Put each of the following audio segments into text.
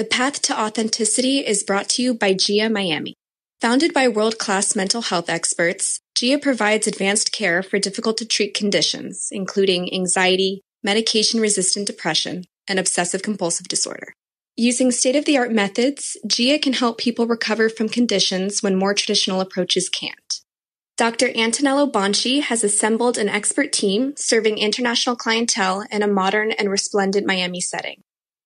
The Path to Authenticity is brought to you by GIA Miami. Founded by world-class mental health experts, GIA provides advanced care for difficult-to-treat conditions, including anxiety, medication-resistant depression, and obsessive-compulsive disorder. Using state-of-the-art methods, GIA can help people recover from conditions when more traditional approaches can't. Dr. Antonello Bonci has assembled an expert team serving international clientele in a modern and resplendent Miami setting.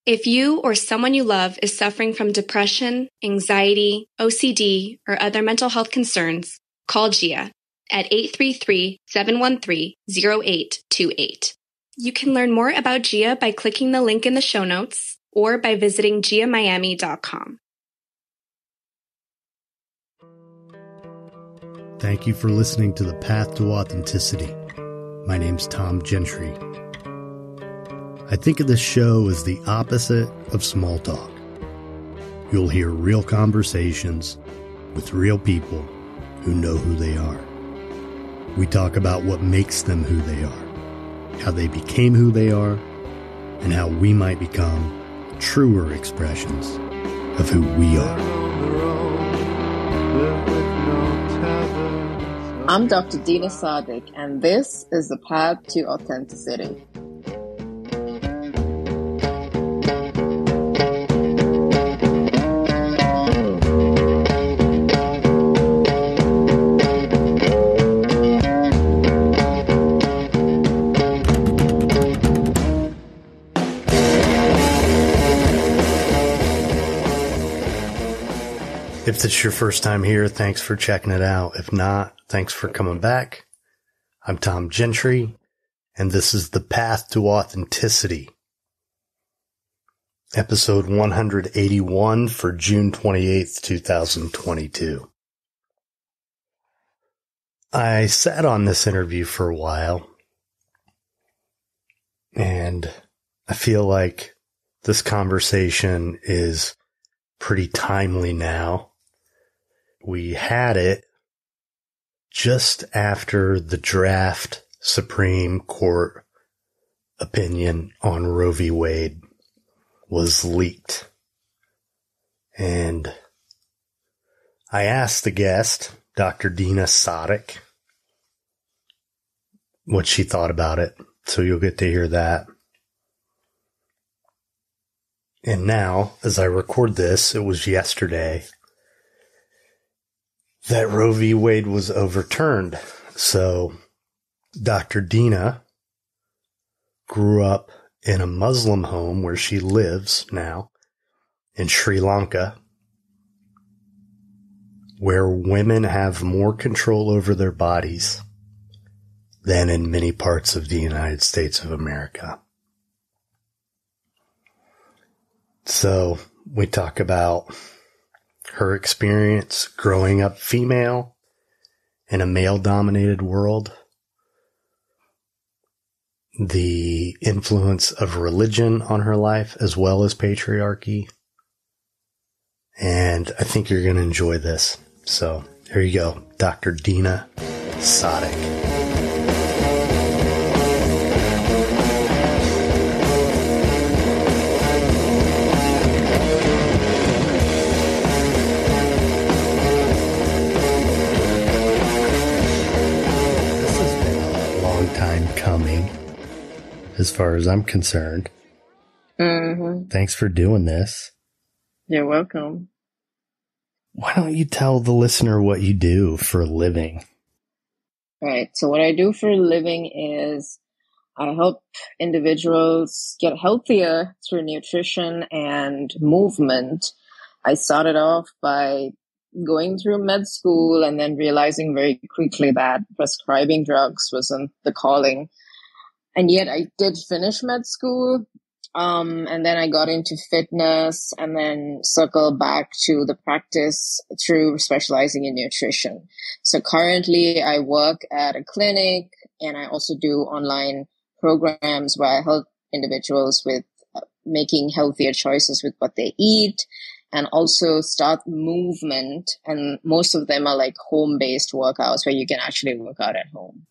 If you or someone you love is suffering from depression, anxiety, OCD, or other mental health concerns, call GIA at 833-713-0828. You can learn more about GIA by clicking the link in the show notes or by visiting GIAmiami.com. Thank you for listening to The Path to Authenticity. My name's Tom Gentry. I think of this show as the opposite of small talk. You'll hear real conversations with real people who know who they are. We talk about what makes them who they are, how they became who they are, and how we might become truer expressions of who we are. I'm Dr. Dheena Sadik, and this is The Path to Authenticity. If this is your first time here, thanks for checking it out. If not, thanks for coming back. I'm Tom Gentry, and this is The Path to Authenticity, episode 181 for June 28th, 2022. I sat on this interview for a while, and I feel like this conversation is pretty timely now. We had it just after the draft Supreme Court opinion on Roe v. Wade was leaked. And I asked the guest, Dr. Dheena Sadik, what she thought about it. So you'll get to hear that. And now, as I record this, it was yesterday that Roe v. Wade was overturned. So Dr. Dheena grew up in a Muslim home where she lives now in Sri Lanka, where women have more control over their bodies than in many parts of the United States of America. So we talk about her experience growing up female in a male-dominated world, the influence of religion on her life, as well as patriarchy. And I think you're going to enjoy this. So here you go, Dr. Dheena Sadik. Coming, as far as I'm concerned. Thanks for doing this. You're welcome. Why don't you tell the listener what you do for a living? Right. So what I do for a living is I help individuals get healthier through nutrition and movement. I started off by going through med school and then realizing very quickly that prescribing drugs wasn't the calling. And yet I did finish med school. And then I got into fitness and then circled back to the practice through specializing in nutrition. So currently I work at a clinic, and I also do online programs where I help individuals with making healthier choices with what they eat, and also start movement. And most of them are like home-based workouts where you can actually work out at home.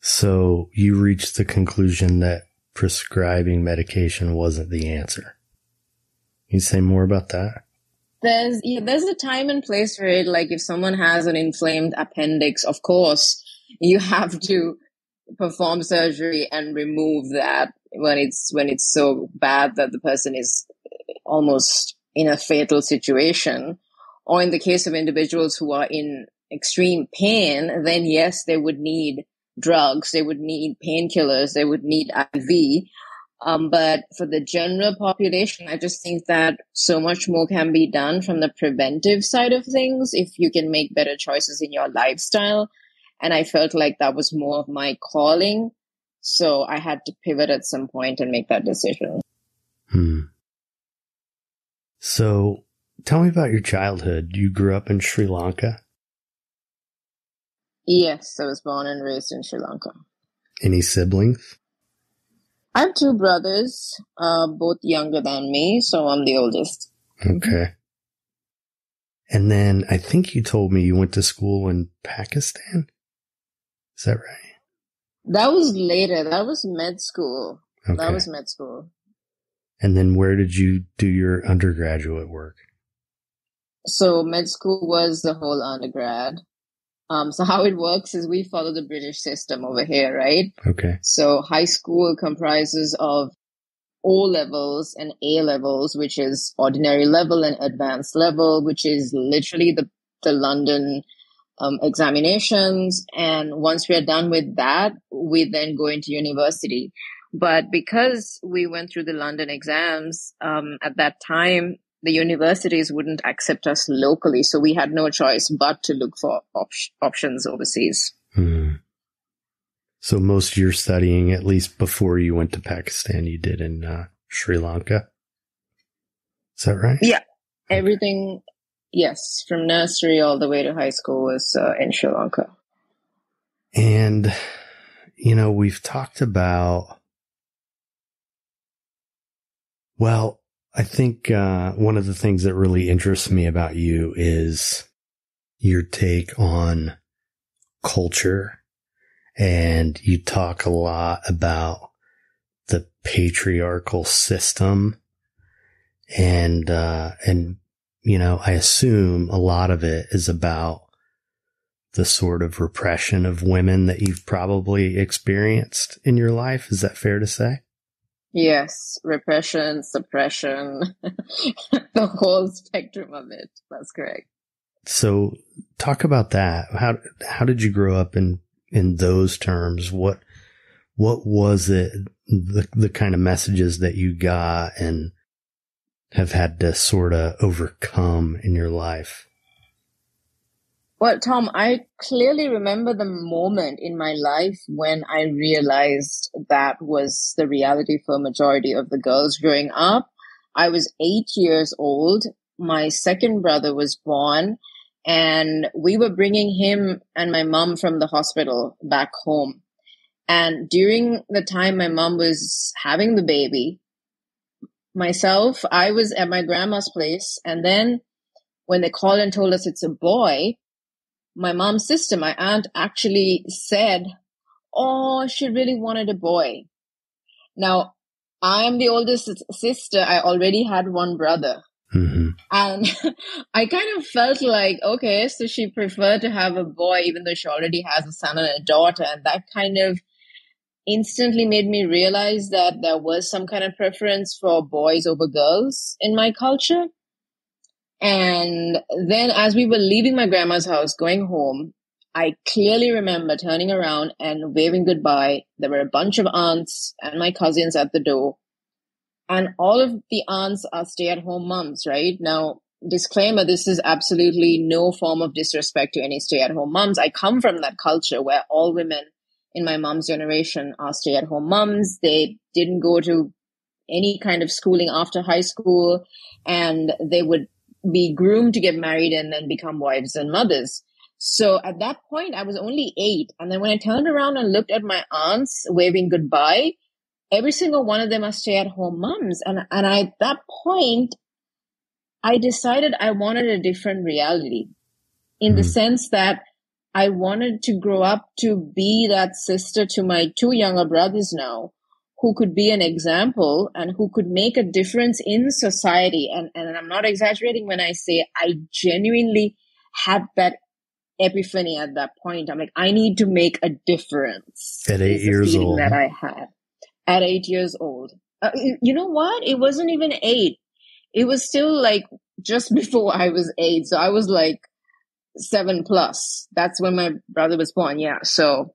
So you reached the conclusion that prescribing medication wasn't the answer. Can you say more about that? There's a time and place for it. Like if someone has an inflamed appendix, of course, you have to perform surgery and remove that when it's so bad that the person is almost in a fatal situation. Or in the case of individuals who are in extreme pain, then yes, they would need drugs, they would need painkillers, they would need IV. But for the general population, I just think that so much more can be done from the preventive side of things if you can make better choices in your lifestyle. And I felt like that was more of my calling. So I had to pivot at some point and make that decision. So tell me about your childhood. You grew up in Sri Lanka? Yes, I was born and raised in Sri Lanka. Any siblings? I have two brothers, both younger than me, so I'm the oldest. Okay. And then I think you told me you went to school in Pakistan? Is that right? That was later. That was med school. Okay. That was med school. And then where did you do your undergraduate work? So med school was the whole undergrad. So how it works is we follow the British system over here, right? Okay. So high school comprises of O-levels and A-levels, which is ordinary level and advanced level, which is literally the London examinations. And once we are done with that, we then go into university. But because we went through the London exams at that time, the universities wouldn't accept us locally, so we had no choice but to look for options overseas. So most of your studying, at least before you went to Pakistan, you did in Sri Lanka? Is that right? Yeah. Okay. Everything, yes, from nursery all the way to high school was in Sri Lanka. And, you know, we've talked about, well, I think one of the things that really interests me about you is your take on culture, and you talk a lot about the patriarchal system, and you know, I assume a lot of it is about the sort of repression of women that you've probably experienced in your life. Is that fair to say? Yes, repression, suppression, the whole spectrum of it. That's correct. So talk about that. How did you grow up in those terms? What was it, the kind of messages that you got and have had to sort of overcome in your life? Well, Tom, I clearly remember the moment in my life when I realized that was the reality for a majority of the girls growing up. I was 8 years old. My second brother was born, and we were bringing him and my mom from the hospital back home. And during the time my mom was having the baby, myself, I was at my grandma's place. And then when they called and told us it's a boy, my mom's sister, my aunt, actually said, oh, she really wanted a boy. Now, I'm the oldest sister. I already had one brother. Mm-hmm. And I kind of felt like, okay, so she preferred to have a boy, even though she already has a son and a daughter. And that kind of instantly made me realize that there was some kind of preference for boys over girls in my culture. And then as we were leaving my grandma's house, going home, I clearly remember turning around and waving goodbye. There were a bunch of aunts and my cousins at the door. And all of the aunts are stay-at-home moms, right? Now, disclaimer, this is absolutely no form of disrespect to any stay-at-home moms. I come from that culture where all women in my mom's generation are stay-at-home moms. They didn't go to any kind of schooling after high school, and they would be groomed to get married and then become wives and mothers. So at that point, I was only 8. And then when I turned around and looked at my aunts waving goodbye, every single one of them are stay-at-home moms. And I, at that point, I decided I wanted a different reality in the sense that I wanted to grow up to be that sister to my two younger brothers now who could be an example and who could make a difference in society. And I'm not exaggerating when I say I genuinely had that epiphany at that point. I'm like, I need to make a difference. At 8 years old. That I had at 8 years old. You know what? It wasn't even 8. It was still like just before I was 8. So I was like 7+. That's when my brother was born. Yeah. So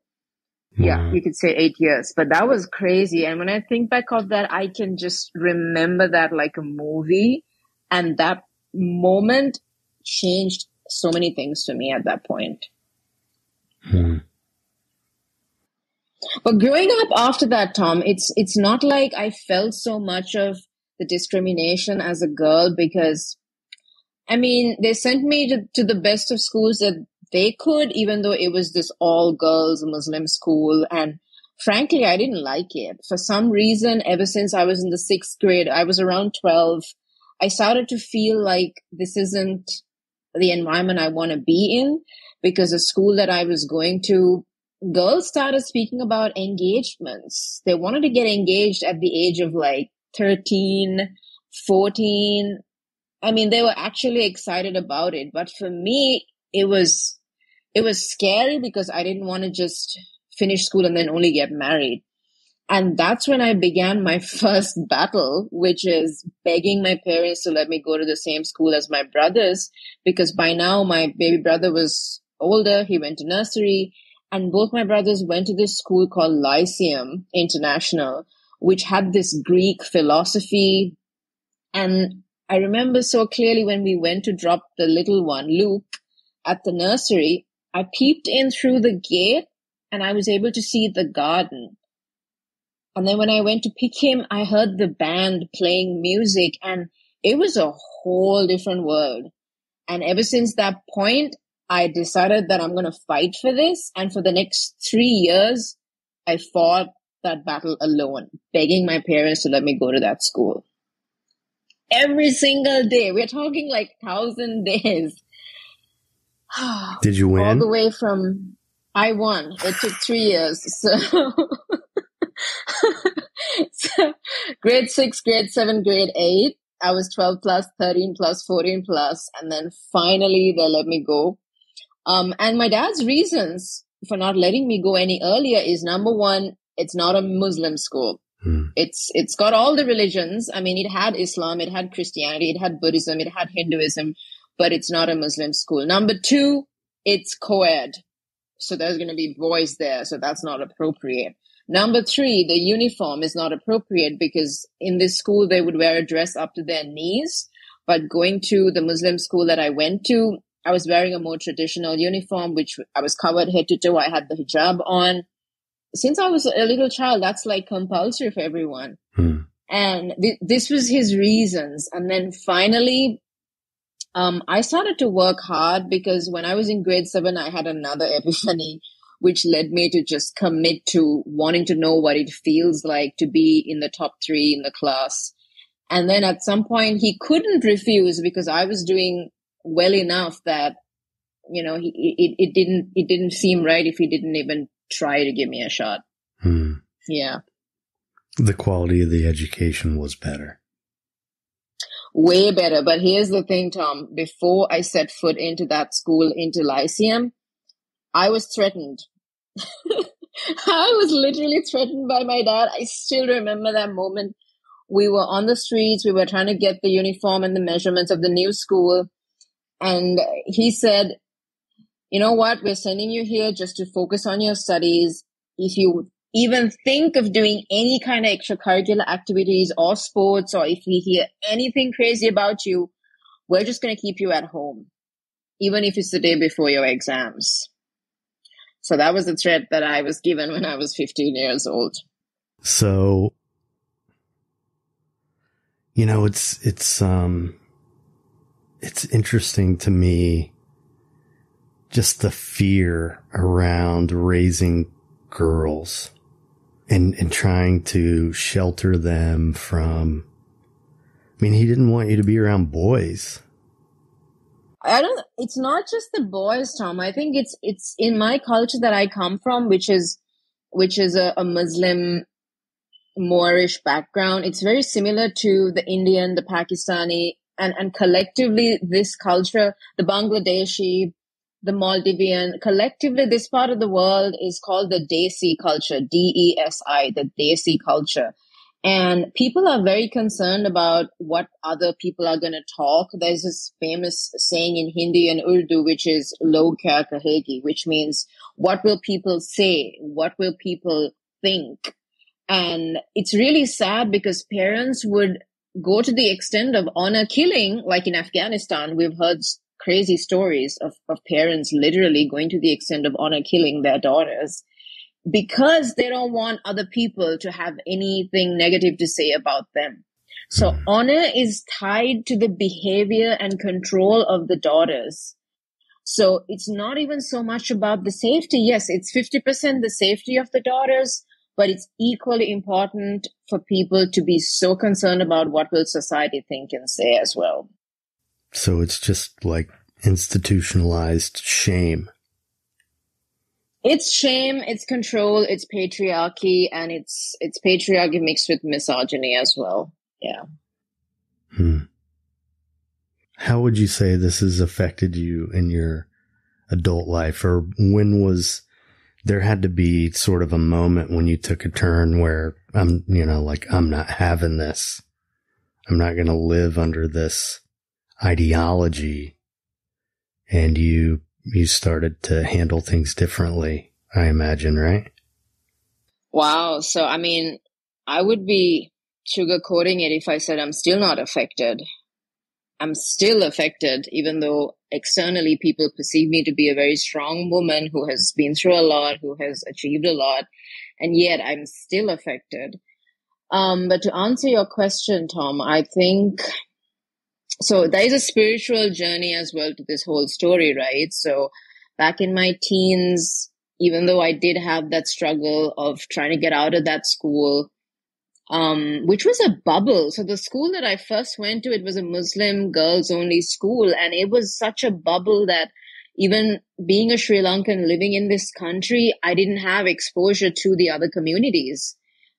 yeah, you could say 8 years, but that was crazy. And when I think back of that, I can just remember that like a movie, and that moment changed so many things to me at that point. But growing up after that, Tom, it's not like I felt so much of the discrimination as a girl, because I mean, they sent me to the best of schools that they could, even though it was this all girls Muslim school. And frankly, I didn't like it. For some reason, ever since I was in the 6th grade, I was around 12. I started to feel like this isn't the environment I want to be in, because the school that I was going to, girls started speaking about engagements. They wanted to get engaged at the age of like 13, 14. I mean, they were actually excited about it. But for me, it was scary, because I didn't want to just finish school and then only get married. And that's when I began my first battle, which is begging my parents to let me go to the same school as my brothers, because by now my baby brother was older. He went to nursery. And both my brothers went to this school called Lyceum International, which had this Greek philosophy. And I remember so clearly when we went to drop the little one, Luke, at the nursery, I peeped in through the gate and I was able to see the garden. And then when I went to pick him, I heard the band playing music, and it was a whole different world. And ever since that point, I decided that I'm going to fight for this. And for the next 3 years, I fought that battle alone, begging my parents to let me go to that school. Every single day. We're talking like 1,000 days. Did you win? All the way from... I won. It took 3 years. So... so grade 6, grade 7, grade 8. I was 12+, 13+, 14+. And then finally they let me go. And my dad's reasons for not letting me go any earlier is, number one, it's not a Muslim school. It's got all the religions. I mean, it had Islam, it had Christianity, it had Buddhism, it had Hinduism, but it's not a Muslim school. Number two, it's co-ed. So there's going to be boys there. So that's not appropriate. Number three, the uniform is not appropriate, because in this school, they would wear a dress up to their knees. But going to the Muslim school that I went to, I was wearing a more traditional uniform, which I was covered head to toe. I had the hijab on. Since I was a little child, that's like compulsory for everyone. And this was his reasons. And then finally, I started to work hard, because when I was in grade 7, I had another epiphany, which led me to just commit to wanting to know what it feels like to be in the top 3 in the class. And then at some point, he couldn't refuse, because I was doing well enough that, you know, it didn't seem right if he didn't even try to give me a shot. Yeah. The quality of the education was better. Way better. But here's the thing, Tom, before I set foot into that school, into Lyceum, I was threatened. I was literally threatened by my dad. I still remember that moment. We were on the streets. We were trying to get the uniform and the measurements of the new school. And he said, you know what, we're sending you here just to focus on your studies. If you even think of doing any kind of extracurricular activities or sports, or if we hear anything crazy about you, we're just going to keep you at home, even if it's the day before your exams. So that was the threat that I was given when I was 15 years old. So, you know, it's interesting to me, just the fear around raising girls and trying to shelter them from, I mean, he didn't want you to be around boys. It's not just the boys, Tom. I think it's in my culture that I come from, which is a Muslim Moorish background. It's very similar to the Indian, the Pakistani, and collectively this culture, the Bangladeshi, the Maldivian, collectively this part of the world is called the Desi culture, D-E-S-I, the Desi culture. And people are very concerned about what other people are going to talk. There's this famous saying in Hindi and Urdu, which is "Log kya kahegi," which means what will people say? What will people think? And it's really sad because parents would go to the extent of honor killing, like in Afghanistan. We've heard crazy stories of parents literally going to the extent of honor killing their daughters, because they don't want other people to have anything negative to say about them. So honor is tied to the behavior and control of the daughters. So it's not even so much about the safety. Yes, it's 50% the safety of the daughters, but it's equally important for people to be so concerned about what will society think and say as well. So it's just like institutionalized shame. It's shame, it's control, it's patriarchy, and it's patriarchy mixed with misogyny as well. Yeah. Hmm. How would you say this has affected you in your adult life? Or when was there had to be sort of a moment when you took a turn where I'm not having this. I'm not going to live under this ideology. And you started to handle things differently, I imagine, right? Wow. So, I mean, I would be sugarcoating it if I said I'm still not affected. I'm still affected, even though externally people perceive me to be a very strong woman who has been through a lot, who has achieved a lot, and yet I'm still affected. But to answer your question, Tom, I think... So there is a spiritual journey as well to this whole story, right? So back in my teens, even though I did have that struggle of trying to get out of that school, which was a bubble. So the school that I first went to, it was a Muslim girls only school. And it was such a bubble that even being a Sri Lankan living in this country, I didn't have exposure to the other communities.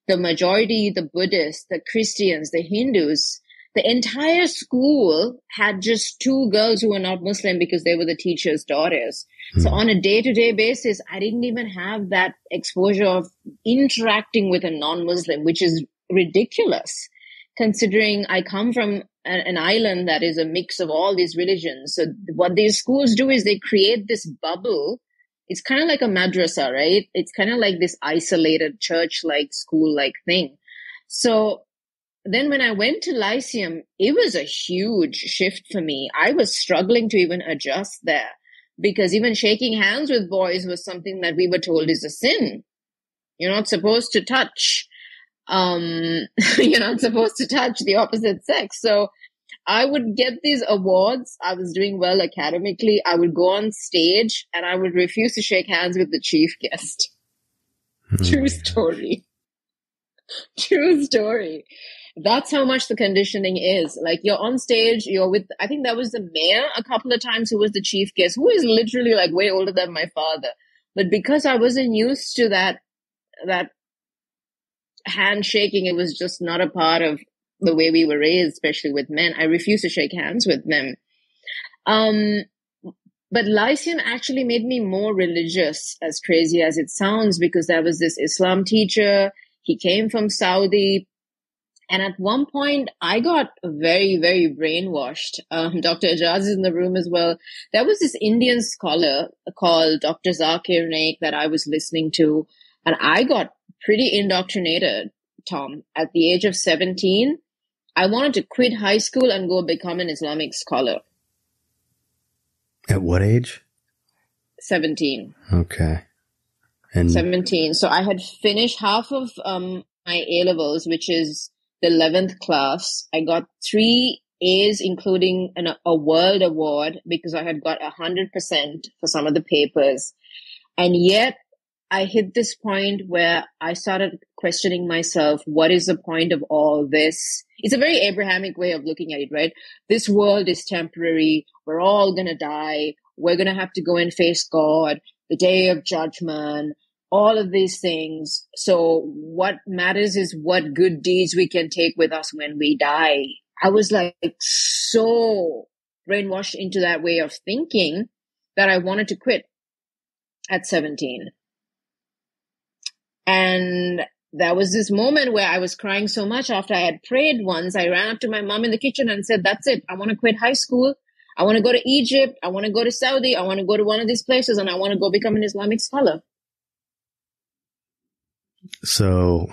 The majority, the Buddhists, the Christians, the Hindus. The entire school had just two girls who were not Muslim because they were the teacher's daughters. Mm. So on a day-to-day basis, I didn't even have that exposure of interacting with a non-Muslim, which is ridiculous, considering I come from an island that is a mix of all these religions. So what these schools do is they create this bubble. It's kind of like a madrasa, right? It's kind of like this isolated church-like, school-like thing. So... Then when I went to Lyceum, it was a huge shift for me. I was struggling to even adjust there because even shaking hands with boys was something that we were told is a sin. You're not supposed to touch. You're not supposed to touch the opposite sex. So I would get these awards. I was doing well academically. I would go on stage and I would refuse to shake hands with the chief guest. True story. That's how much the conditioning is. Like, you're on stage, you're with, I think that was the mayor a couple of times who was the chief guest, who is literally like way older than my father. But because I wasn't used to that handshaking, it was just not a part of the way we were raised, especially with men. I refused to shake hands with them. But Lyceum actually made me more religious, as crazy as it sounds, because there was this Islam teacher. He came from Saudi. And at one point, I got very, very brainwashed. Dr. Ajaz is in the room as well. There was this Indian scholar called Dr. Zakir Naik that I was listening to. And I got pretty indoctrinated, Tom. At the age of 17, I wanted to quit high school and go become an Islamic scholar. At what age? 17. Okay. And 17. So I had finished half of my A-levels, which is the 11th class. I got 3 A's, including a world award, because I had got 100% for some of the papers. And yet I hit this point where I started questioning myself, what is the point of all this? It's a very Abrahamic way of looking at it, right? This world is temporary. We're all going to die. We're going to have to go and face God, the day of judgment. all of these things. So what matters is what good deeds we can take with us when we die. I was like so brainwashed into that way of thinking that I wanted to quit at 17. And there was this moment where I was crying so much after I had prayed once. I ran up to my mom in the kitchen and said, that's it. I want to quit high school. I want to go to Egypt. I want to go to Saudi. I want to go to one of these places, and I want to go become an Islamic scholar. So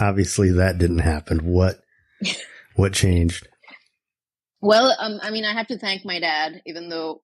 obviously that didn't happen. What changed? Well, I have to thank my dad, even though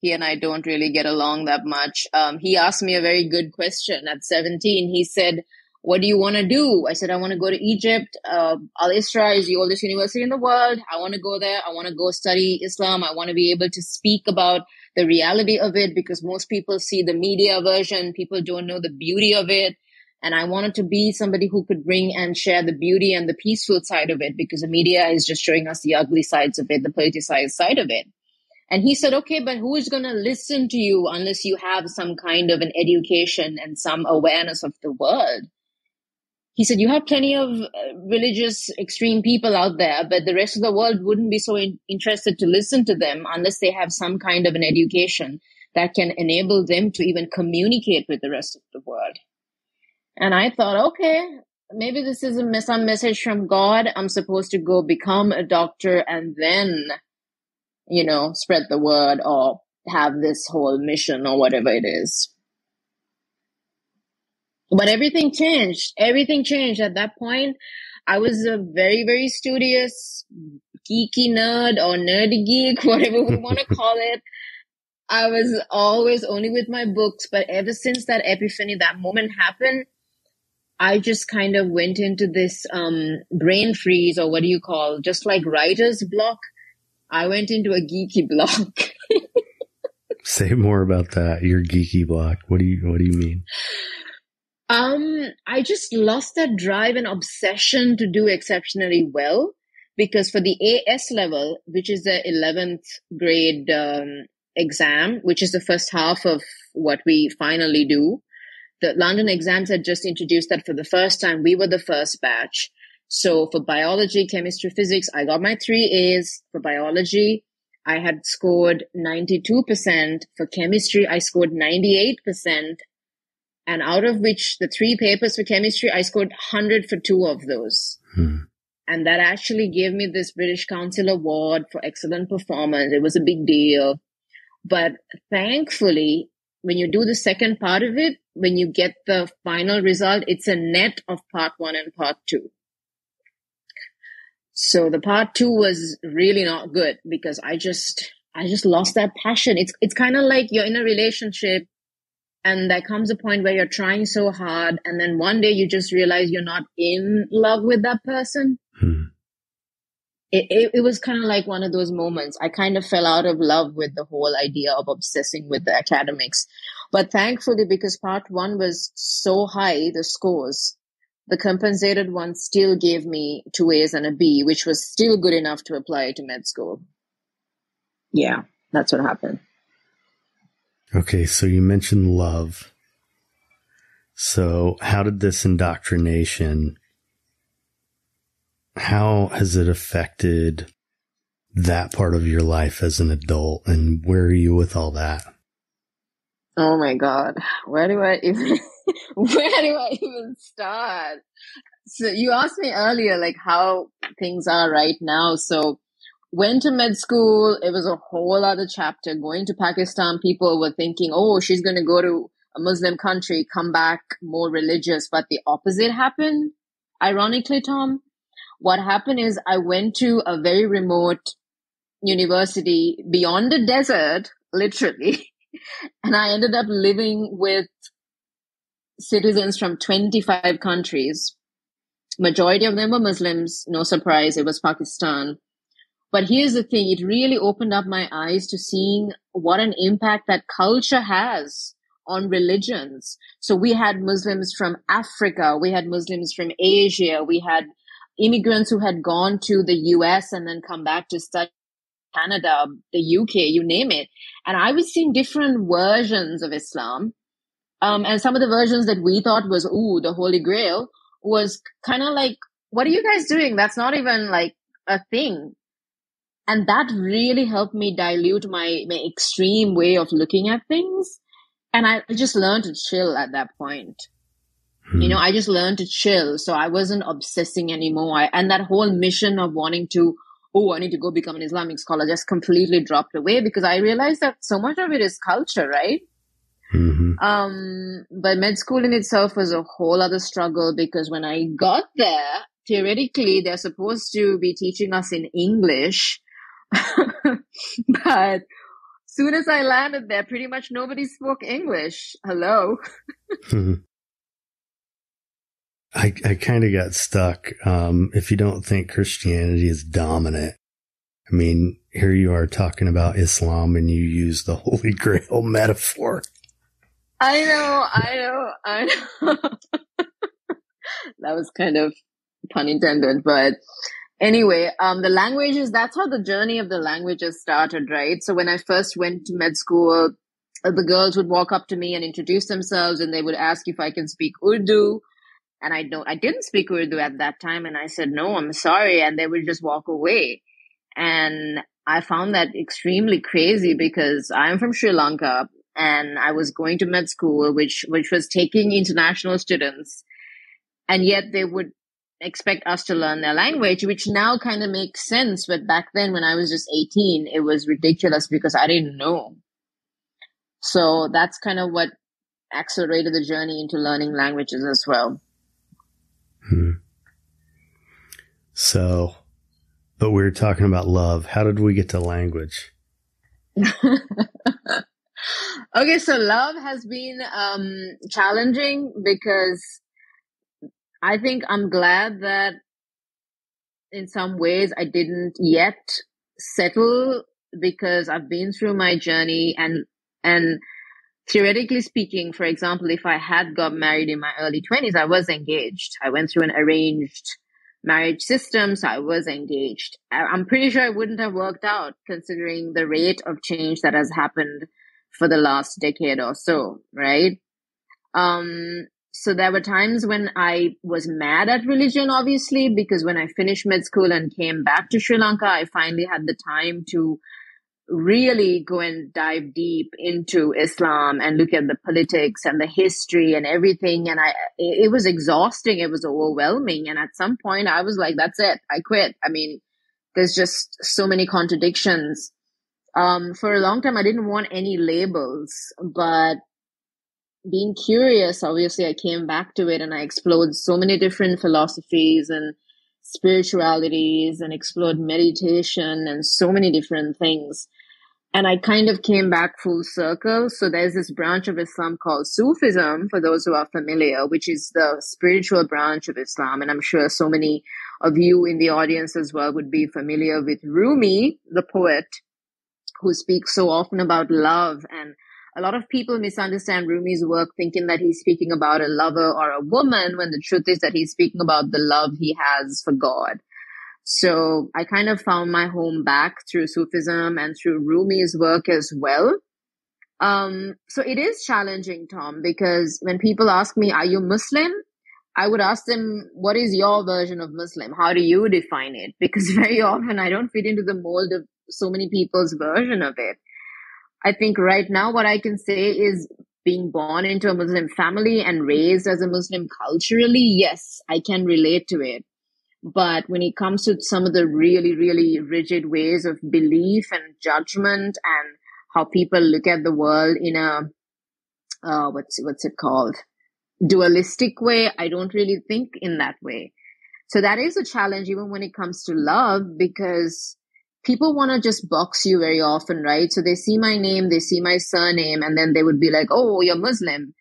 he and I don't really get along that much. He asked me a very good question at 17. He said, what do you want to do? I said, I want to go to Egypt. Al-Azhar is the oldest university in the world. I want to go there. I want to go study Islam. I want to be able to speak about the reality of it, because most people see the media version. People don't know the beauty of it. And I wanted to be somebody who could bring and share the beauty and the peaceful side of it, because the media is just showing us the ugly sides of it, the politicized side of it. And he said, okay, but who is going to listen to you unless you have some kind of an education and some awareness of the world? He said, you have plenty of religious extreme people out there, but the rest of the world wouldn't be so interested to listen to them unless they have some kind of an education that can enable them to even communicate with the rest of the world. And I thought, okay, maybe this is some message from God. I'm supposed to go become a doctor and then, spread the word or have this whole mission or whatever it is. But everything changed. Everything changed at that point. I was a very, very studious, geeky nerd or nerdy geek, whatever we want to call it. I was always only with my books. But ever since that epiphany, that moment happened, I just kind of went into this brain freeze, or what do you call, just like writer's block. I went into a geeky block. Say more about that. Your geeky block. What do you mean? I just lost that drive and obsession to do exceptionally well, because for the AS level, which is the 11th grade exam, which is the first half of what we finally do, the London exams had just introduced that for the first time. We were the first batch. So for biology, chemistry, physics, I got my 3 A's. For biology, I had scored 92%. For chemistry, I scored 98%. And out of which, the 3 papers for chemistry, I scored 100 for 2 of those. Hmm. And that actually gave me this British Council Award for excellent performance. It was a big deal. But thankfully, when you do the second part of it, when you get the final result, it's a net of part 1 and part 2. So the part 2 was really not good, because I just lost that passion. It's kind of like you're in a relationship, and there comes a point where you're trying so hard, and then one day you just realize you're not in love with that person. Hmm. It was kind of like one of those moments. I kind of fell out of love with the whole idea of obsessing with the academics. But thankfully, because part 1 was so high, the scores, the compensated one still gave me 2 A's and a B, which was still good enough to apply to med school. Yeah, that's what happened. Okay, so you mentioned love. So how did this indoctrination, how has it affected that part of your life as an adult, and where are you with all that? Oh my God, where do I even start? So you asked me earlier, like how things are right now. So went to med school. It was a whole other chapter. Going to Pakistan, people were thinking, oh, she's going to go to a Muslim country, come back more religious. But the opposite happened. Ironically, Tom, what happened is I went to a very remote university beyond the desert, literally. And I ended up living with citizens from 25 countries. Majority of them were Muslims. No surprise, it was Pakistan. But here's the thing, it really opened up my eyes to seeing what an impact that culture has on religions. So we had Muslims from Africa, we had Muslims from Asia, we had immigrants who had gone to the US and then come back to study Canada, the UK, you name it. And I was seeing different versions of Islam. And some of the versions that we thought was, ooh, the Holy Grail was kind of like, what are you guys doing? That's not even like a thing. And that really helped me dilute my extreme way of looking at things. And I just learned to chill at that point. You know, I just learned to chill. So I wasn't obsessing anymore. And that whole mission of wanting to, oh, I need to go become an Islamic scholar just completely dropped away, because I realized that so much of it is culture, right? Mm-hmm. But med school in itself was a whole other struggle, because when I got there, theoretically, they're supposed to be teaching us in English. But soon as I landed there, pretty much nobody spoke English. Hello. I kind of got stuck. If you don't think Christianity is dominant, I mean, here you are talking about Islam and you use the Holy Grail metaphor. I know. That was kind of pun intended, but anyway, the languages, that's how the journey of the languages started, right? So when I first went to med school, the girls would walk up to me and introduce themselves, and they would ask if I can speak Urdu. And I didn't speak Urdu at that time. And I said, no, I'm sorry. And they would just walk away. And I found that extremely crazy, because I'm from Sri Lanka and I was going to med school, which was taking international students. And yet they would expect us to learn their language, which now kind of makes sense. But back then when I was just 18, it was ridiculous because I didn't know. So that's kind of what accelerated the journey into learning languages as well. Hmm. So, but we were talking about love. How did we get to language? Okay, so love has been challenging, because I think I'm glad that in some ways I didn't yet settle, because I've been through my journey and theoretically speaking, for example, if I had got married in my early 20s, I was engaged. I went through an arranged marriage system, so I was engaged. I'm pretty sure I wouldn't have worked out, considering the rate of change that has happened for the last decade or so, right? So there were times when I was mad at religion, obviously, because when I finished med school and came back to Sri Lanka, I finally had the time to really go and dive deep into Islam and look at the politics and the history and everything. And it was exhausting. It was overwhelming. And at some point I was like, that's it. I quit. I mean, there's just so many contradictions. For a long time, I didn't want any labels, but being curious, obviously I came back to it and I explored so many different philosophies and spiritualities and explored meditation and so many different things. And I kind of came back full circle. So there's this branch of Islam called Sufism, for those who are familiar, which is the spiritual branch of Islam. And I'm sure so many of you in the audience as well would be familiar with Rumi, the poet, who speaks so often about love. And a lot of people misunderstand Rumi's work, thinking that he's speaking about a lover or a woman, when the truth is that he's speaking about the love he has for God. So I kind of found my home back through Sufism and through Rumi's work as well. So it is challenging, Tom, because when people ask me, are you Muslim? I would ask them, what is your version of Muslim? How do you define it? Because very often I don't fit into the mold of so many people's version of it. I think right now what I can say is, being born into a Muslim family and raised as a Muslim culturally, yes, I can relate to it. But when it comes to some of the really, really rigid ways of belief and judgment and how people look at the world in a, what's it called? Dualistic way, I don't really think in that way. So that is a challenge even when it comes to love, because people want to just box you very often, right? So they see my name, they see my surname, and then they would be like, oh, you're Muslim.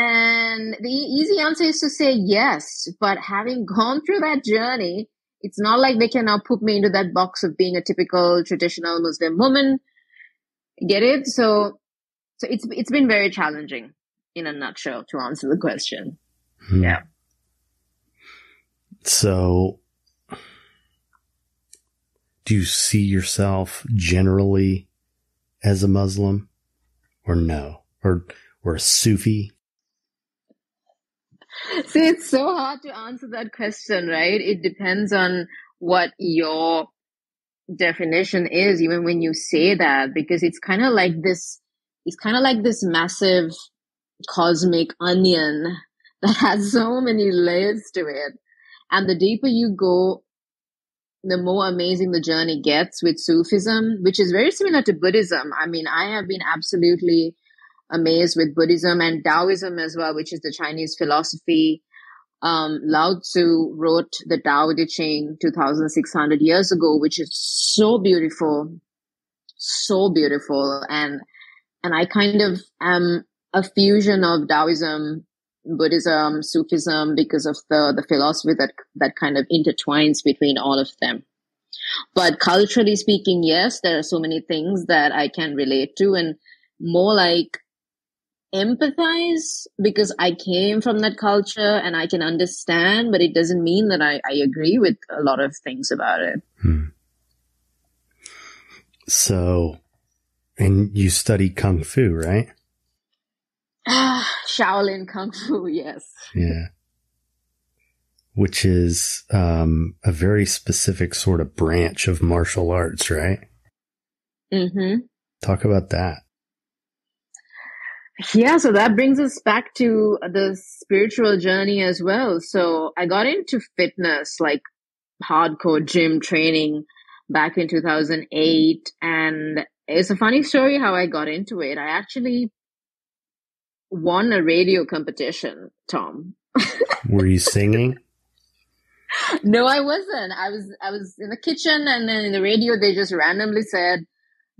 And the easy answer is to say yes. But having gone through that journey, it's not like they can now put me into that box of being a typical traditional Muslim woman. Get it? So it's been very challenging, in a nutshell, to answer the question. Hmm. Yeah. So, do you see yourself generally as a Muslim, or no? Or or a Sufi? So it's so hard to answer that question, right? It depends on what your definition is, even when you say that, because it's kind of like this massive cosmic onion that has so many layers to it. And the deeper you go, the more amazing the journey gets with Sufism, which is very similar to Buddhism. I mean, I have been absolutely amazed with Buddhism and Taoism as well, which is the Chinese philosophy. Lao Tzu wrote the Tao Te Ching 2,600 years ago, which is so beautiful, and I kind of am a fusion of Taoism, Buddhism, Sufism because of the philosophy that kind of intertwines between all of them. But culturally speaking, yes, there are so many things that I can relate to and more like empathize because I came from that culture and I can understand, but it doesn't mean that I agree with a lot of things about it. Hmm. So, and you study Kung Fu, right? Shaolin Kung Fu, yes. Yeah. Which is a very specific sort of branch of martial arts, right? Mm-hmm. Talk about that. Yeah, so that brings us back to the spiritual journey as well. So I got into fitness, like hardcore gym training back in 2008. And it's a funny story how I got into it. I actually won a radio competition, Tom. Were you singing? No, I wasn't. I was in the kitchen, and then in the radio, they just randomly said,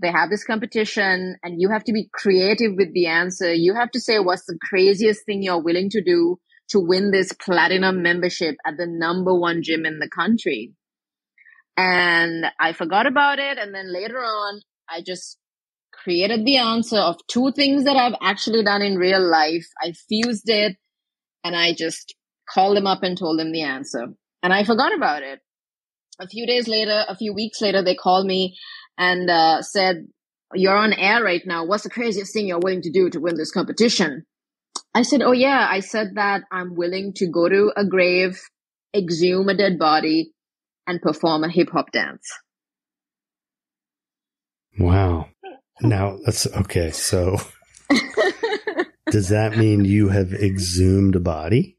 they have this competition and you have to be creative with the answer. You have to say what's the craziest thing you're willing to do to win this platinum membership at the #1 gym in the country. And I forgot about it. And then later on, I just created the answer of two things that I've actually done in real life. I fused it and I just called them up and told them the answer. And I forgot about it. A few weeks later, they called me and said, "You're on air right now. What's the craziest thing you're willing to do to win this competition?" I said, "Oh yeah, I said that I'm willing to go to a grave, exhume a dead body, and perform a hip hop dance." Wow. Now, that's okay. So does that mean you have exhumed a body?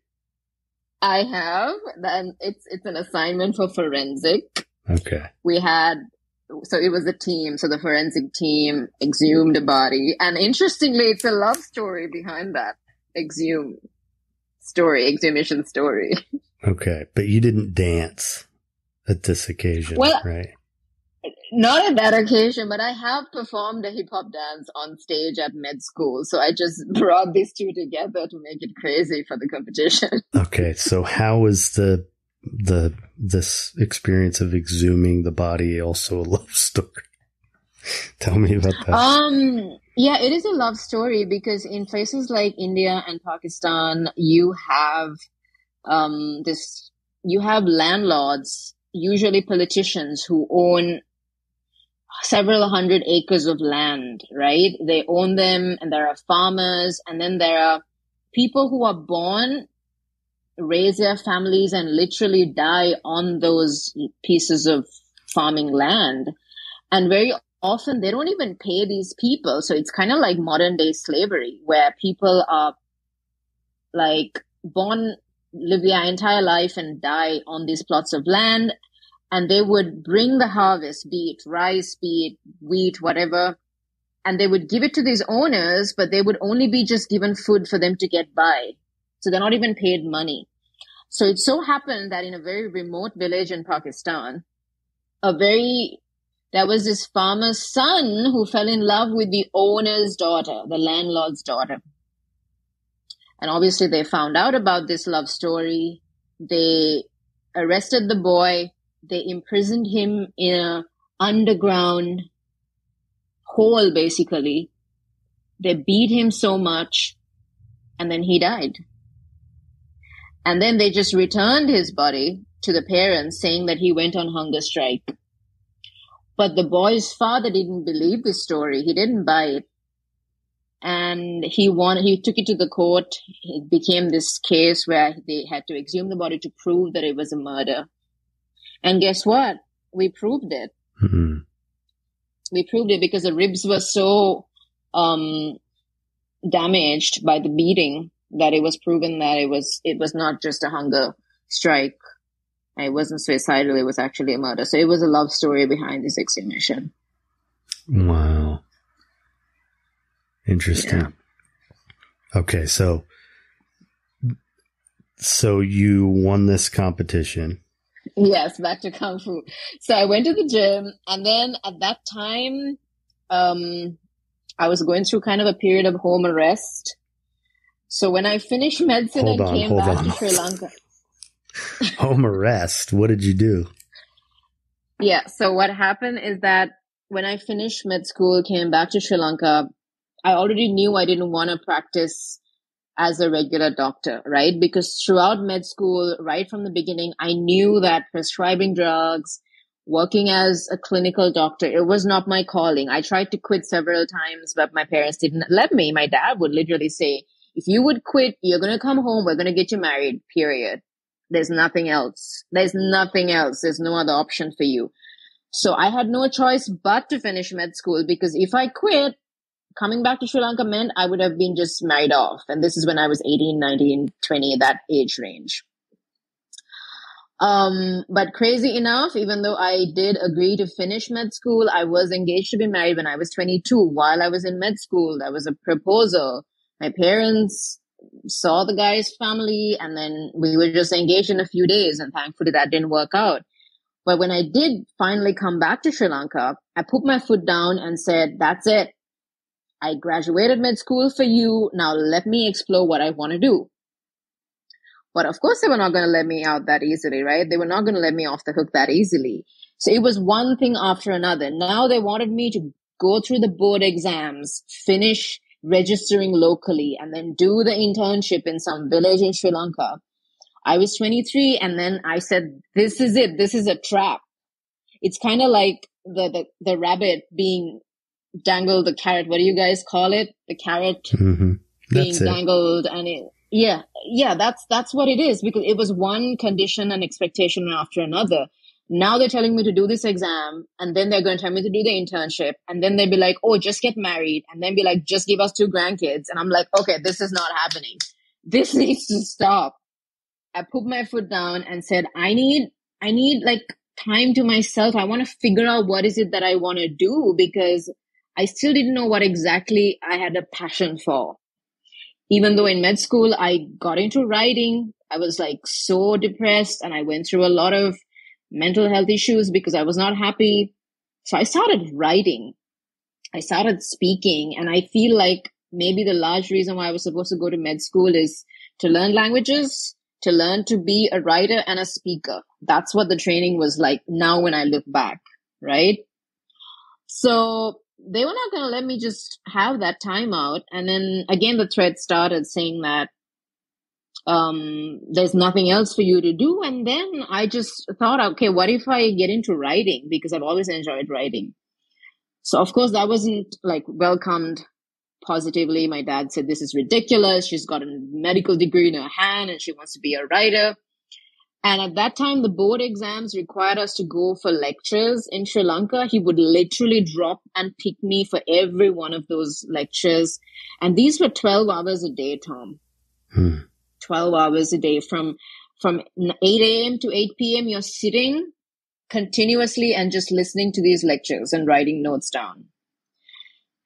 I have. Then it's an assignment for forensic. Okay. So it was a team. So the forensic team exhumed a body. And interestingly, it's a love story behind that exhumation story. Okay. But you didn't dance at this occasion, well, right? Not at that occasion, but I have performed a hip hop dance on stage at med school. So I just brought these two together to make it crazy for the competition. Okay. So how was this experience of exhuming the body also a love story? Tell me about that. Yeah, it is a love story because in places like India and Pakistan, you have landlords, usually politicians, who own several hundred acres of land, right? They own them, and there are farmers, and then there are people who are born, raise their families, and literally die on those pieces of farming land. And very often they don't even pay these people. So it's kind of like modern day slavery, where people are like born, live their entire life, and die on these plots of land. And they would bring the harvest, be it rice, be it wheat, whatever, and they would give it to these owners, but they would only be just given food for them to get by. So they're not even paid money. So it so happened that in a very remote village in Pakistan, there was this farmer's son who fell in love with the owner's daughter, the landlord's daughter. And obviously they found out about this love story. They arrested the boy. They imprisoned him in an underground hole, basically. They beat him so much, and then he died. And then they just returned his body to the parents, saying that he went on hunger strike. But the boy's father didn't believe the story. He didn't buy it. And he took it to the court. It became this case where they had to exhume the body to prove that it was a murder. And guess what? We proved it. Mm-hmm. We proved it because the ribs were so damaged by the beating that it was proven that it was not just a hunger strike. It wasn't suicidal. It was actually a murder. So it was a love story behind this exhumation. Wow. Interesting. Yeah. Okay, so you won this competition. Yes, back to Kung Fu. So I went to the gym, and then at that time, I was going through kind of a period of home arrest. So when I finished medicine and came back to Sri Lanka. Home arrest? What did you do? Yeah, so what happened is that when I finished med school, came back to Sri Lanka, I already knew I didn't want to practice as a regular doctor, right? Because throughout med school, right from the beginning, I knew that prescribing drugs, working as a clinical doctor, it was not my calling. I tried to quit several times, but my parents didn't let me. My dad would literally say, if you would quit, you're going to come home. We're going to get you married, period. There's nothing else. There's nothing else. There's no other option for you. So I had no choice but to finish med school, because if I quit, coming back to Sri Lanka meant I would have been just married off. And this is when I was 18, 19, 20, that age range. But crazy enough, even though I did agree to finish med school, I was engaged to be married when I was 22. While I was in med school, there was a proposal. My parents saw the guy's family, and then we were just engaged in a few days. And thankfully that didn't work out. But when I did finally come back to Sri Lanka, I put my foot down and said, that's it. I graduated med school for you. Now let me explore what I want to do. But of course, they were not going to let me out that easily, right? They were not going to let me off the hook that easily. So it was one thing after another. Now they wanted me to go through the board exams, finish registering locally, and then do the internship in some village in Sri Lanka. I was 23, and then I said, this is it. This is a trap. It's kind of like the rabbit being dangled, the carrot, what do you guys call it? The carrot being dangled. And that's what it is, because it was one condition and expectation after another. Now they're telling me to do this exam, and then they're going to tell me to do the internship, and then they'll be like, oh, just get married, and then be like, just give us 2 grandkids. And I'm like, okay, this is not happening. This needs to stop. I put my foot down and said, I need like time to myself. I want to figure out what is it that I want to do, because I still didn't know what exactly I had a passion for. Even though in med school, I got into writing, I was like so depressed, and I went through a lot of mental health issues because I was not happy. So I started writing. I started speaking. And I feel like maybe the large reason why I was supposed to go to med school is to learn languages, to learn to be a writer and a speaker. That's what the training was like now when I look back, right? So they were not going to let me just have that time out. And then again, the thread started saying that there's nothing else for you to do. And then I just thought, okay, what if I get into writing? Because I've always enjoyed writing. So of course, that wasn't like welcomed positively. My dad said, this is ridiculous. She's got a medical degree in her hand and she wants to be a writer. And at that time, the board exams required us to go for lectures in Sri Lanka. He would literally drop and pick me for every one of those lectures. And these were 12 hours a day, Tom. 12 hours a day from 8 a.m. to 8 p.m. You're sitting continuously and just listening to these lectures and writing notes down.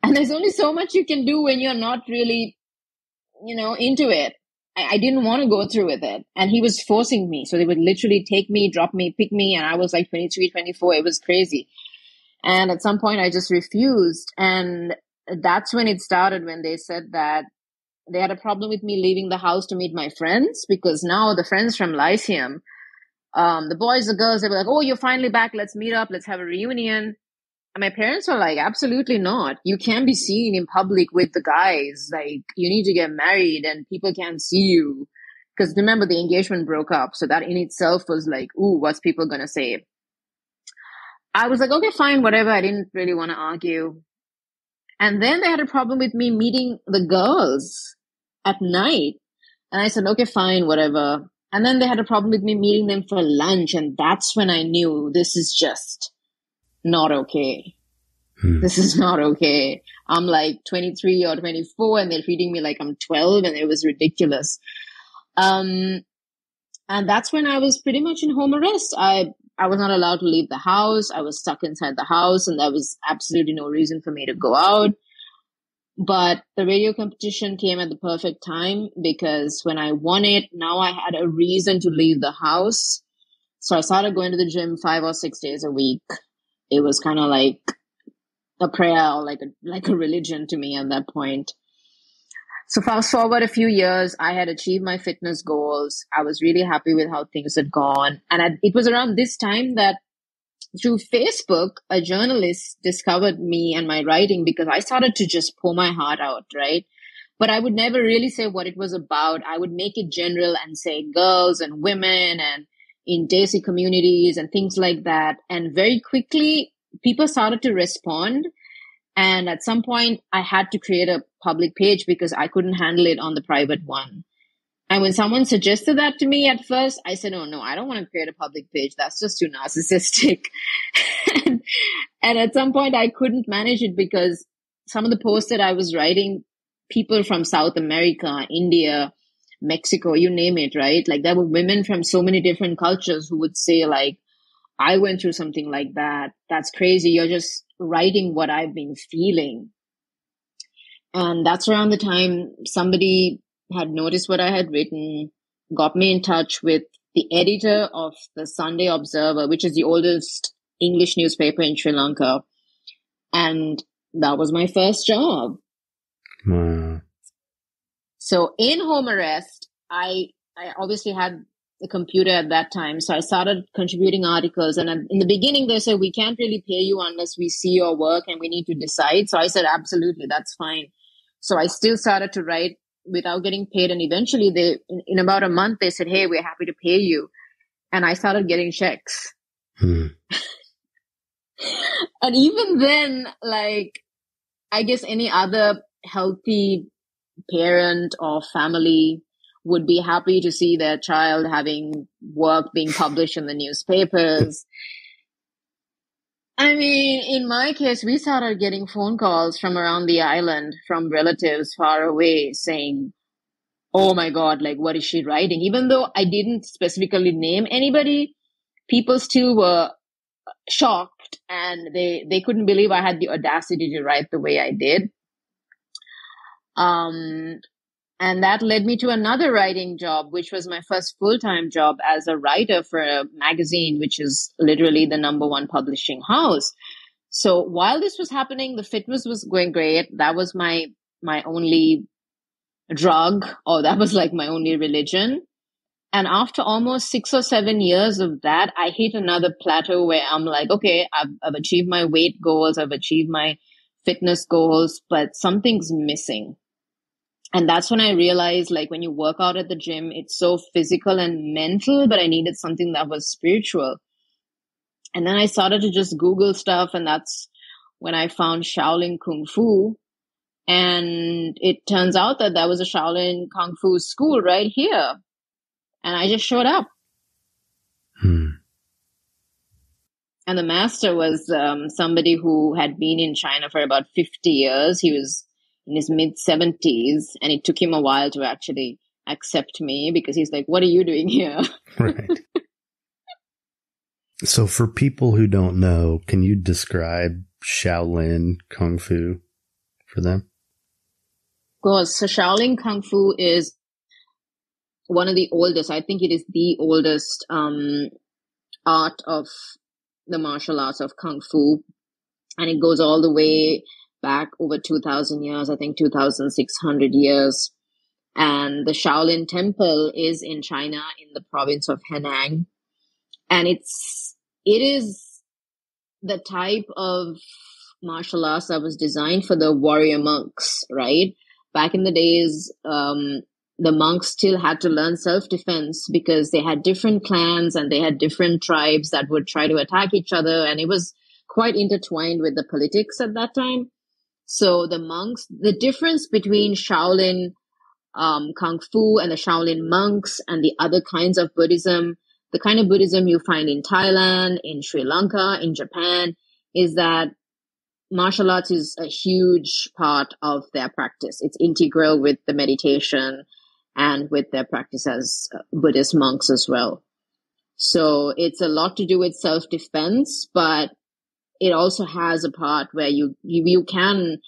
And there's only so much you can do when you're not really, into it. I didn't want to go through with it. And he was forcing me. So they would literally take me, drop me, pick me. And I was like 23, 24. It was crazy. And at some point I just refused. And that's when it started, when they said that they had a problem with me leaving the house to meet my friends, because now the friends from Lyceum, the boys, the girls, they were like, oh, you're finally back. Let's meet up. Let's have a reunion. And my parents were like, absolutely not. You can't be seen in public with the guys. Like, you need to get married and people can't see you. Because remember, the engagement broke up. So that in itself was like, ooh, what's people going to say? I was like, okay, fine, whatever. I didn't really want to argue. And then they had a problem with me meeting the girls at night. And I said, okay, fine, whatever. And then they had a problem with me meeting them for lunch. And that's when I knew this is just not okay. This is not okay. I'm like 23 or 24 and they're treating me like I'm 12, and it was ridiculous. And that's when I was pretty much in home arrest. I was not allowed to leave the house. I was stuck inside the house, and there was absolutely no reason for me to go out. But the radio competition came at the perfect time, because when I won it, now I had a reason to leave the house. So I started going to the gym 5 or 6 days a week. It was kind of like a prayer, or like a religion to me at that point. So fast forward a few years, I had achieved my fitness goals. I was really happy with how things had gone. And it was around this time that through Facebook, a journalist discovered me and my writing, because I started to just pour my heart out, right? But I would never really say what it was about. I would make it general and say girls and women and in Desi communities and things like that. And very quickly, people started to respond. And at some point, I had to create a public page because I couldn't handle it on the private one. And when someone suggested that to me at first, I said, oh, no, I don't want to create a public page. That's just too narcissistic. and at some point, I couldn't manage it, because some of the posts that I was writing, people from South America, India, Mexico, you name it, right? Like, there were women from so many different cultures who would say, like, I went through something like that. That's crazy. You're just writing what I've been feeling. And that's around the time somebody had noticed what I had written, got me in touch with the editor of the Sunday Observer, which is the oldest English newspaper in Sri Lanka. And that was my first job. Wow. So in home arrest, I obviously had the computer at that time. So I started contributing articles. And in the beginning, they said, we can't really pay you unless we see your work and we need to decide. So I said, absolutely, that's fine. So I still started to write without getting paid. And eventually, they in about a month, they said, hey, we're happy to pay you. And I started getting checks. And even then, like, I guess any other healthy parent or family would be happy to see their child having work being published in the newspapers. I mean, in my case, we started getting phone calls from around the island, from relatives far away, saying, oh my God, like, what is she writing? Even though I didn't specifically name anybody, people still were shocked, and they couldn't believe I had the audacity to write the way I did. And that led me to another writing job, which was my first full-time job as a writer for a magazine, which is literally the number one publishing house. So while this was happening, the fitness was going great. That was my only drug, or that was like my only religion. And after almost 6 or 7 years of that, I hit another plateau where I'm like, okay, I've achieved my weight goals, I've achieved my fitness goals, but something's missing. And that's when I realized, like, when you work out at the gym, it's so physical and mental, but I needed something that was spiritual. And then I started to just Google stuff, and that's when I found Shaolin Kung Fu. And it turns out that there was a Shaolin Kung Fu school right here. And I just showed up. And the master was somebody who had been in China for about 50 years. He was in his mid-70s, and it took him a while to actually accept me, because he's like, what are you doing here? Right. So for people who don't know, can you describe Shaolin Kung Fu for them? Of course. So Shaolin Kung Fu is one of the oldest, I think it is the oldest art of the martial arts of Kung Fu. And it goes all the way back over 2,000 years, I think 2,600 years. And the Shaolin Temple is in China, in the province of Henan. And it is the type of martial arts that was designed for the warrior monks, right? Back in the days, the monks still had to learn self-defense, because they had different clans and they had different tribes that would try to attack each other. And it was quite intertwined with the politics at that time. So the monks, the difference between Shaolin Kung Fu and the Shaolin monks and the other kinds of Buddhism, the kind of Buddhism you find in Thailand, in Sri Lanka, in Japan, is that martial arts is a huge part of their practice. It's integral with the meditation and with their practice as Buddhist monks as well. So it's a lot to do with self-defense, but it also has a part where you can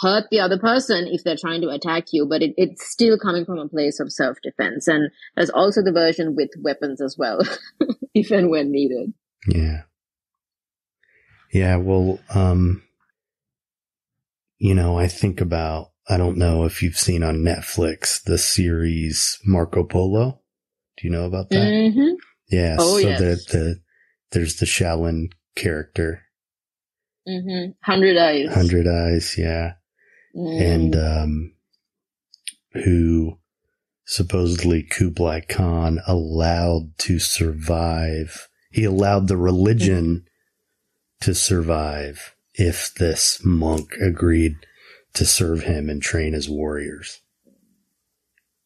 hurt the other person if they're trying to attack you, but it's still coming from a place of self-defense. And there's also the version with weapons as well, if and when needed. Yeah. Yeah, well, I think about, I don't know if you've seen on Netflix, the series Marco Polo. Do you know about that? Mm-hmm. Yeah. Oh, so yes. There's the Shaolin character. Mm-hmm. 100 Eyes. 100 Eyes, yeah. Mm. And who supposedly Kublai Khan allowed to survive. He allowed the religion to survive if this monk agreed to serve him and train as warriors.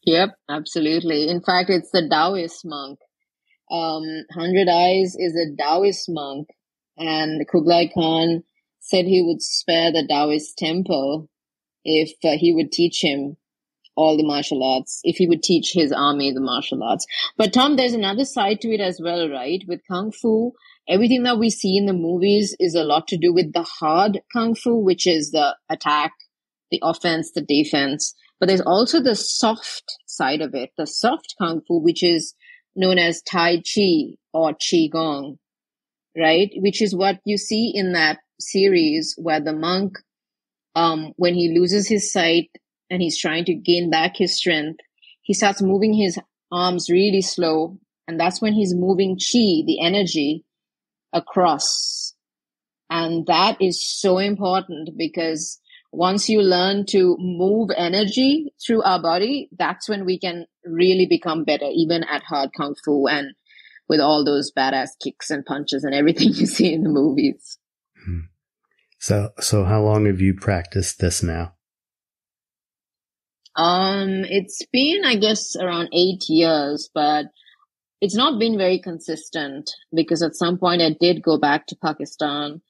Yep, absolutely. In fact, it's the Taoist monk. 100 Eyes is a Taoist monk, and Kublai Khan said he would spare the Taoist temple if he would teach him all the martial arts, if he would teach his army the martial arts. But Tom, there's another side to it as well, right? With Kung Fu, everything that we see in the movies is a lot to do with the hard Kung Fu, which is the attack, the offense, the defense. But there's also the soft side of it, the soft Kung Fu, which is known as Tai Chi or Qigong, right? Which is what you see in that series where the monk, when he loses his sight and he's trying to gain back his strength, he starts moving his arms really slow. And that's when he's moving chi, the energy, across. And that is so important because once you learn to move energy through our body, that's when we can really become better, even at hard Kung Fu and with all those badass kicks and punches and everything you see in the movies. So how long have you practiced this now? It's been, I guess, around 8 years, but it's not been very consistent because at some point I did go back to Pakistan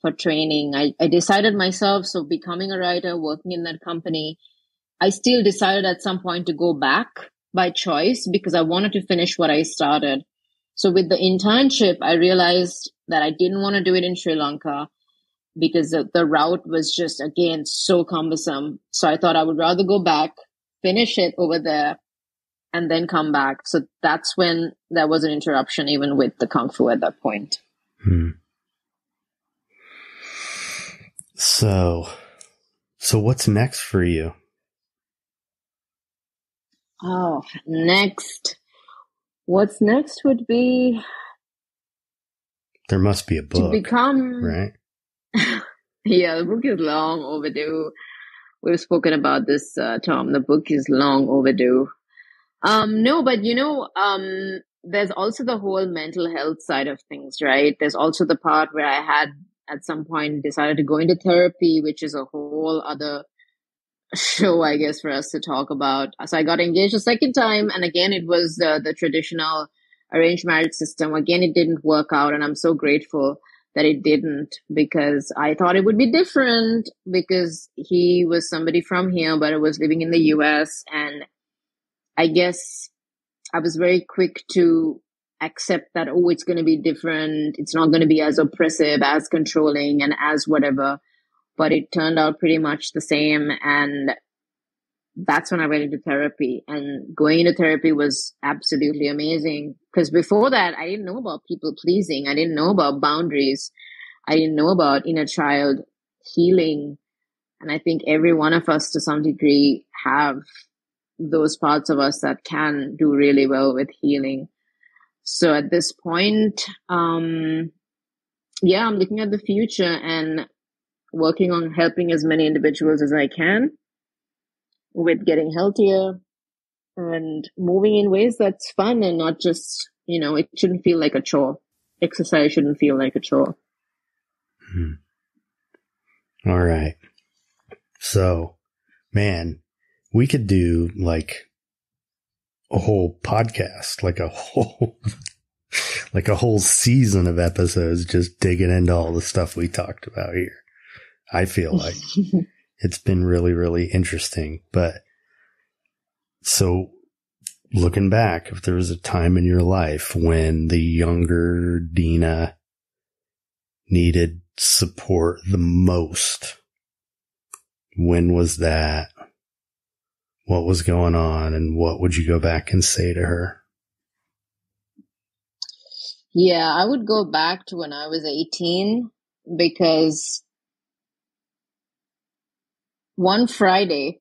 for training. I decided myself, so becoming a writer, working in that company, I still decided at some point to go back by choice because I wanted to finish what I started. So with the internship, I realized that I didn't want to do it in Sri Lanka because the route was just, again, so cumbersome. So I thought I would rather go back, finish it over there, and then come back. So that's when there was an interruption even with the Kung Fu at that point. Hmm. So what's next for you? Oh, next. What's next would be... There must be a book, right? Yeah, the book is long overdue. We've spoken about this, Tom. The book is long overdue. No, but there's also the whole mental health side of things, right? There's also the part where I had at some point decided to go into therapy, which is a whole other show, I guess, for us to talk about. So I got engaged a second time, and again, it was the traditional arranged marriage system. Again, it didn't work out, and I'm so grateful that it didn't because I thought it would be different because he was somebody from here, but I was living in the US, and I guess I was very quick to accept that, oh, it's going to be different. It's not going to be as oppressive, as controlling, and as whatever. But it turned out pretty much the same. And that's when I went into therapy. And going into therapy was absolutely amazing. Because before that, I didn't know about people pleasing. I didn't know about boundaries. I didn't know about inner child healing. And I think every one of us to some degree have those parts of us that can do really well with healing. So at this point, I'm looking at the future and working on helping as many individuals as I can with getting healthier and moving in ways that's fun and not just, it shouldn't feel like a chore. Exercise shouldn't feel like a chore. All right. So, man, we could do like a whole podcast, like a whole season of episodes just digging into all the stuff we talked about here. I feel like it's been really, really interesting. But so looking back, if there was a time in your life when the younger Dheena needed support the most, when was that? What was going on, and what would you go back and say to her? Yeah, I would go back to when I was 18, because one Friday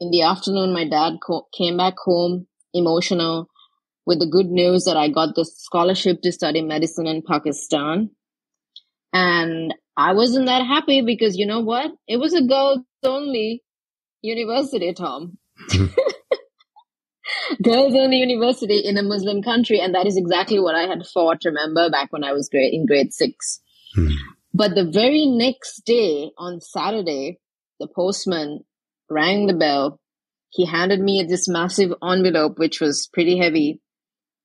in the afternoon, my dad came back home emotional with the good news that I got this scholarship to study medicine in Pakistan. And I wasn't that happy because, you know what? It was a girls only university, Tom. Girls only university in a Muslim country. And that is exactly what I had fought, remember, back when I was in grade six. But the very next day, on Saturday, the postman rang the bell. He handed me this massive envelope, which was pretty heavy.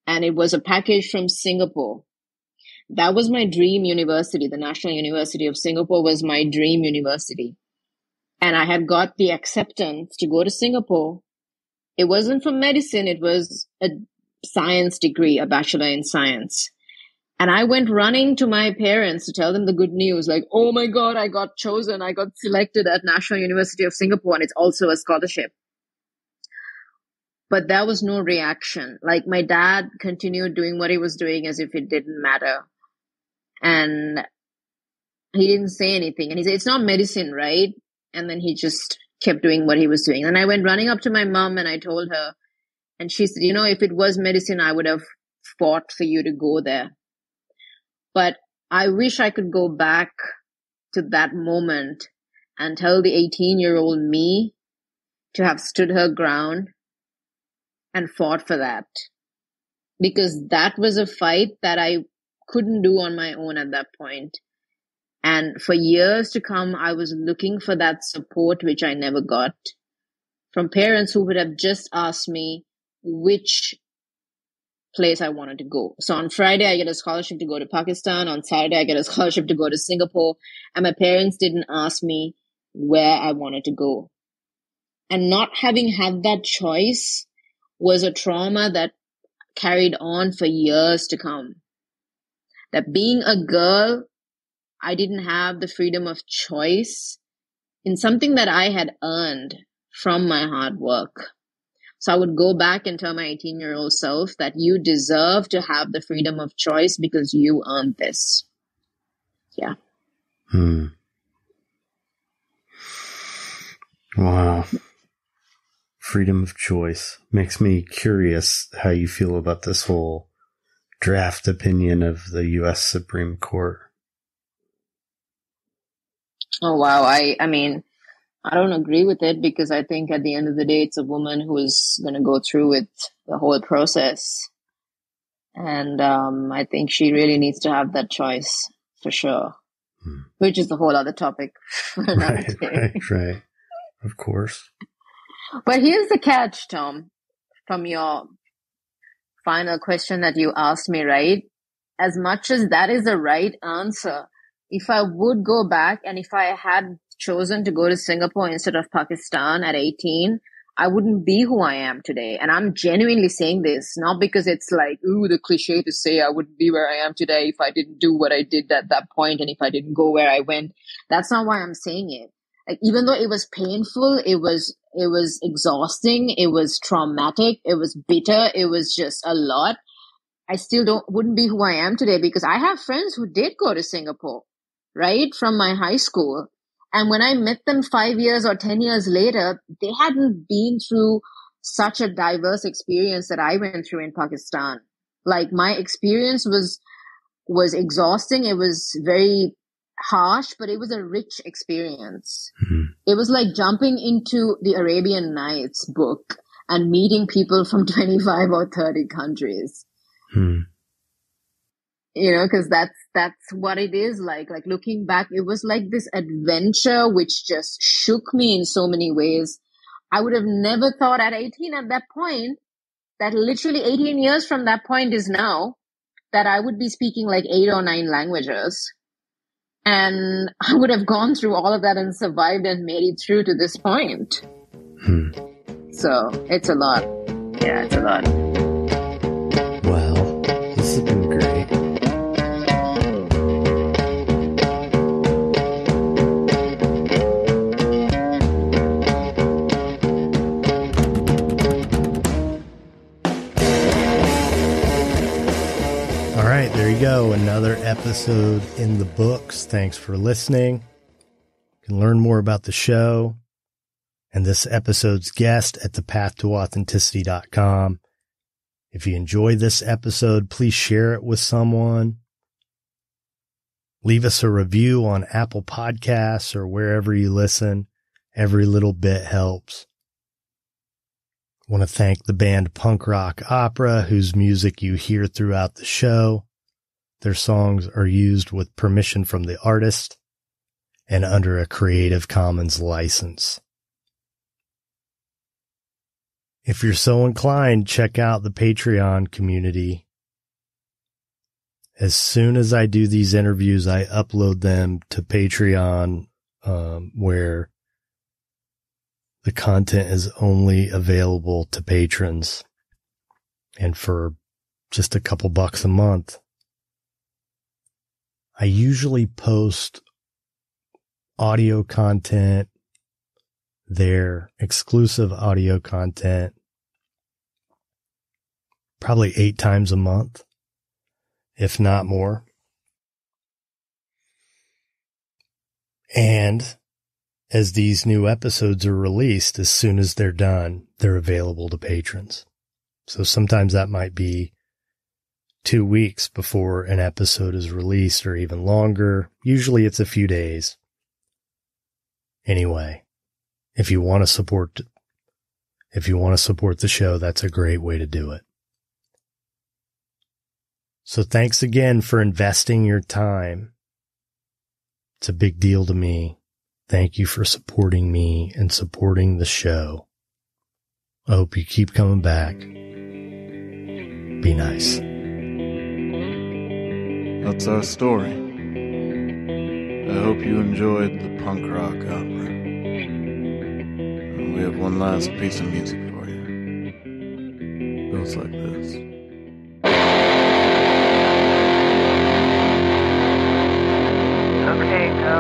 And it was a package from Singapore. That was my dream university. The National University of Singapore was my dream university. And I had got the acceptance to go to Singapore. It wasn't for medicine. It was a science degree, a bachelor in science. And I went running to my parents to tell them the good news, like, oh my God, I got chosen. I got selected at National University of Singapore, and it's also a scholarship. But there was no reaction. Like, my dad continued doing what he was doing as if it didn't matter. And he didn't say anything. And he said, it's not medicine, right? And then he just kept doing what he was doing. And I went running up to my mom and I told her, and she said, you know, if it was medicine, I would have fought for you to go there. But I wish I could go back to that moment and tell the 18-year-old me to have stood her ground and fought for that. Because that was a fight that I couldn't do on my own at that point. And for years to come, I was looking for that support, which I never got from parents who would have just asked me which place I wanted to go. So on Friday, I get a scholarship to go to Pakistan. On Saturday, I get a scholarship to go to Singapore. And my parents didn't ask me where I wanted to go. And not having had that choice was a trauma that carried on for years to come. That being a girl, I didn't have the freedom of choice in something that I had earned from my hard work. So I would go back and tell my 18-year-old self that you deserve to have the freedom of choice because you earned this. Yeah. Hmm. Wow. Freedom of choice. Makes me curious how you feel about this whole draft opinion of the U.S. Supreme Court. Oh, wow. I mean, I don't agree with it because I think at the end of the day, it's a woman who is going to go through with the whole process. And I think she really needs to have that choice for sure, which is a whole other topic. Right. Of course. But here's the catch, Tom, from your final question that you asked me, right? As much as that is the right answer, if I would go back and if I had chosen to go to Singapore instead of Pakistan at 18, I wouldn't be who I am today. And I'm genuinely saying this, not because it's like, ooh, the cliche to say I wouldn't be where I am today if I didn't do what I did at that point and if I didn't go where I went. That's not why I'm saying it. Like, even though it was painful, it was exhausting, it was traumatic, it was bitter, it was just a lot. I still wouldn't be who I am today because I have friends who did go to Singapore, right, from my high school. And when I met them 5 years or 10 years later, they hadn't been through such a diverse experience that I went through in Pakistan. Like, my experience was exhausting. It was very harsh, but it was a rich experience. It was like jumping into the Arabian Nights book and meeting people from 25 or 30 countries. you know, because that's what it is like. Like, looking back, it was like this adventure which just shook me in so many ways. I would have never thought at 18, at that point, that literally 18 years from that point is now, that I would be speaking like 8 or 9 languages. And I would have gone through all of that and survived and made it through to this point. So it's a lot. Yeah, it's a lot. Wow, this has been great. All right, there you go. Another episode in the books. Thanks for listening. You can learn more about the show and this episode's guest at thepathtoauthenticity.com. If you enjoyed this episode, please share it with someone. Leave us a review on Apple Podcasts or wherever you listen. Every little bit helps. I want to thank the band Punk Rock Opera, whose music you hear throughout the show. Their songs are used with permission from the artist and under a Creative Commons license. If you're so inclined, check out the Patreon community. As soon as I do these interviews, I upload them to Patreon, where the content is only available to patrons and for just a couple bucks a month. I usually post audio content there, exclusive audio content, probably 8 times a month, if not more. And as these new episodes are released, as soon as they're done, they're available to patrons. So sometimes that might be 2 weeks before an episode is released, or even longer. Usually it's a few days. Anyway. If you want to support the show, that's a great way to do it. So thanks again for investing your time. It's a big deal to me. Thank you for supporting me and supporting the show. I hope you keep coming back. Be nice. That's our story. I hope you enjoyed the Punk Rock Opera. We have one last piece of music for you. It goes like this. Okay, go.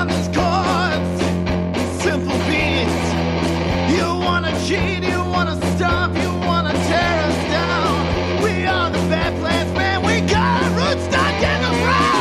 on these chords, simple beats. You wanna cheat, you wanna stop, you wanna tear us down. We are the Badlands, man, we got our roots stuck in the ground.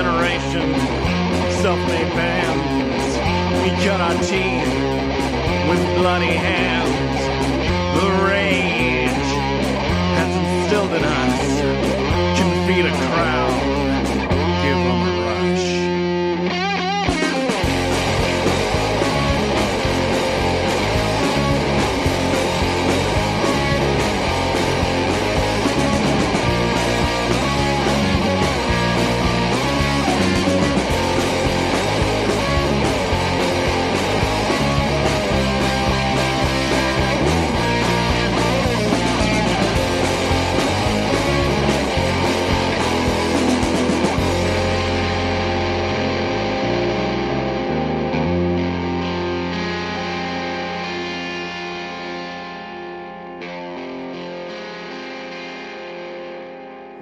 Generation, self-made bands. We cut our teeth with bloody hands. The rage has instilled in us. Can feed a crowd, give them a rush.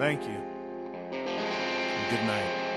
Thank you. Good night.